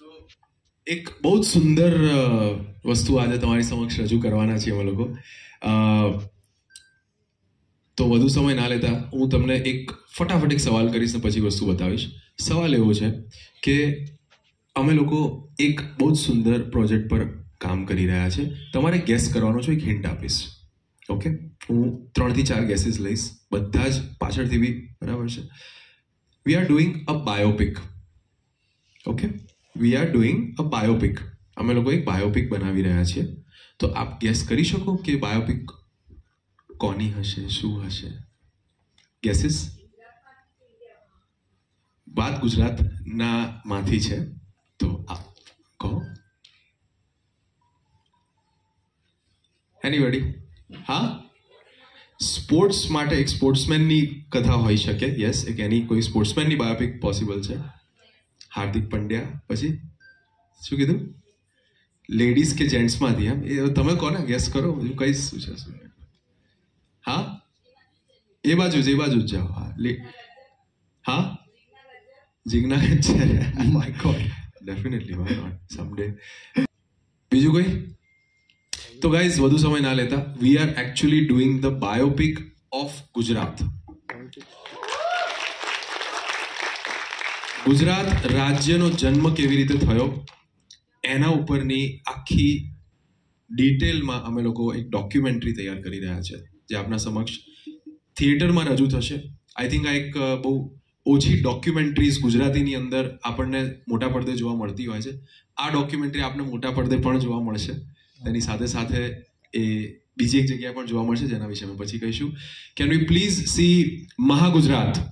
तो एक बहुत सुंदर वस्तु आज तमारी समक्ष रजू करवाना छे अमे लोको। तो वधु समय ना लेता हूँ तमने एक फटाफट एक सवाल करीश ने पछी वस्तु बतावीश। सवाल एवो छे के अमे लोको एक बहुत सुंदर प्रोजेक्ट पर काम करी रह्या छे। तमारे गेस करवानो छे, एक हिंट आपीश। ओके, हूँ 3 થી 4 गेसेस लईश, बधा ज पाछळथी बी बराबर छे। We are doing a biopic. Okay, we are doing a biopic. अमे लोग एक बायोपिक बनावी रह्या छे। तो आप गेस करी शको कि बायोपिक कोनी हशे, शू हशे? गेसेस? बात गुजरात ना मांथी छे, तो आप कहो। एनीबडी? हाँ, स्पोर्ट्स माटे एक स्पोर्ट्समेन नी कथा होई शके। यस, एक एनी कोई स्पोर्ट्समेन नी बायोपिक पॉसिबल छे। हार्दिक पंड्या पछी शुं कीधुं? लेडीज के जेंट्स मांथी? एम तमे कोने गेस करो, हूँ कई शू छे? हाँ, ए बाजू जाओ। हाँ, हाँ, Jigna Gajjar. My god, definitely, why not someday. बीजू कोई? तो गाइज वधु समय ना लेता, we are actually doing the biopic of Gujarat. Gujarat राज्यનો જન્મ કેવી રીતે થયો એના ઉપરની આખી ડિટેલમાં અમે લોકો એક ડોક્યુમેન્ટરી તૈયાર કરી રહ્યા છે, જે આપના સમક્ષ થિયેટરમાં રજૂ થશે। આઈ થિંક આ એક બહુ ઓછી ડોક્યુમેન્ટરીઝ ગુજરાતીની અંદર આપણને મોટા પડદે જોવા મળતી હોય છે। આ ડોક્યુમેન્ટરી આપને મોટા પડદે પણ જોવા મળશે, તેની સાથે સાથે એ બીજી એક જગ્યાએ પણ જોવા મળશે, જેના વિશે અમે પછી કહીશું। Can we please see Mahagujarat.